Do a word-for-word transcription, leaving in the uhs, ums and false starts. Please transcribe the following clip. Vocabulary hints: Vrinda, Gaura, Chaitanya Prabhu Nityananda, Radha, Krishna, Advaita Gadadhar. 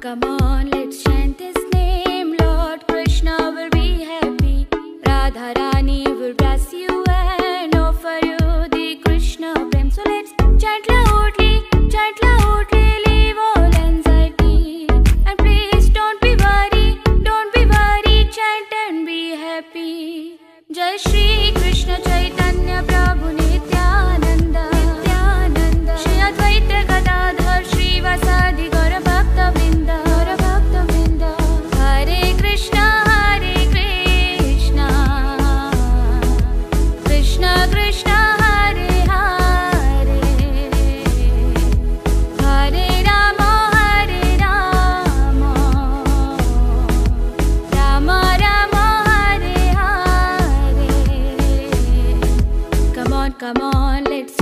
Come on, let's chant His name. Lord Krishna will be happy. Radha Rani will bless you and offer you the Krishna prem. So let's chant loudly, chant loudly, leave all anxiety. And please don't be worried, don't be worried, chant and be happy. Jai Shri Krishna Chaitanya Prabhu Nityananda, Nityananda, Shri Advaita Gadadhar Shri Vasadi Gaura Bhakta Vrinda. Come on, let's